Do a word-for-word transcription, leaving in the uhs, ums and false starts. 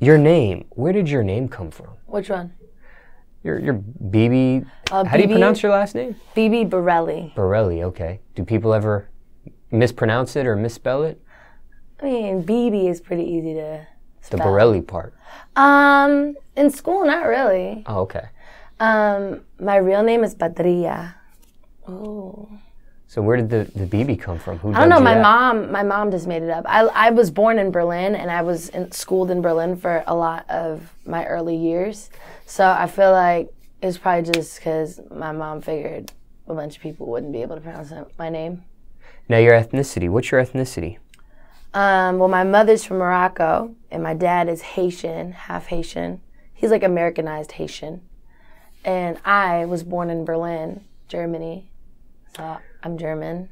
Your name. Where did your name come from? Which one? Your your Bibi. Uh, how Bibi, do you pronounce your last name? Bibi Borelli. Borelli. Okay. Do people ever mispronounce it or misspell it? I mean, Bibi is pretty easy to spell. The Borelli part. Um, in school, not really. Oh, okay. Um, my real name is Badria. Oh. So where did the, the Bibi come from? Who I don't know. My that? mom, my mom just made it up. I, I was born in Berlin, and I was in, schooled in Berlin for a lot of my early years. So I feel like it's probably just because my mom figured a bunch of people wouldn't be able to pronounce my name. Now your ethnicity. What's your ethnicity? Um, well, my mother's from Morocco, and my dad is Haitian, half Haitian. He's like Americanized Haitian, and I was born in Berlin, Germany. So I'm German.